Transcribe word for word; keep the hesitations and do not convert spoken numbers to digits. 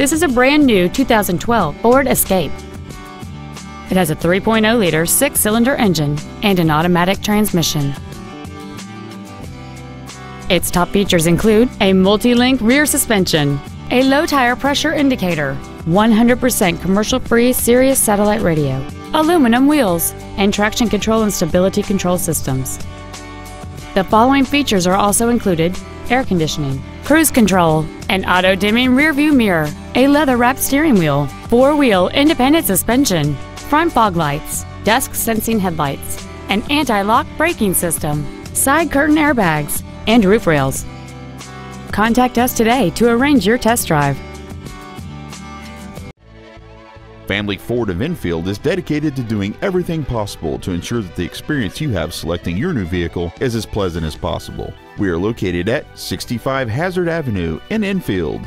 This is a brand new two thousand twelve Ford Escape. It has a three point oh liter six-cylinder engine and an automatic transmission. Its top features include a multi-link rear suspension, a low tire pressure indicator, one hundred percent commercial-free Sirius satellite radio, aluminum wheels, and traction control and stability control systems. The following features are also included: air conditioning, cruise control, an auto-dimming rearview mirror, a leather-wrapped steering wheel, four-wheel independent suspension, front fog lights, dusk-sensing headlights, an anti-lock braking system, side curtain airbags, and roof rails. Contact us today to arrange your test drive. Family Ford of Enfield is dedicated to doing everything possible to ensure that the experience you have selecting your new vehicle is as pleasant as possible. We are located at sixty-five Hazard Avenue in Enfield.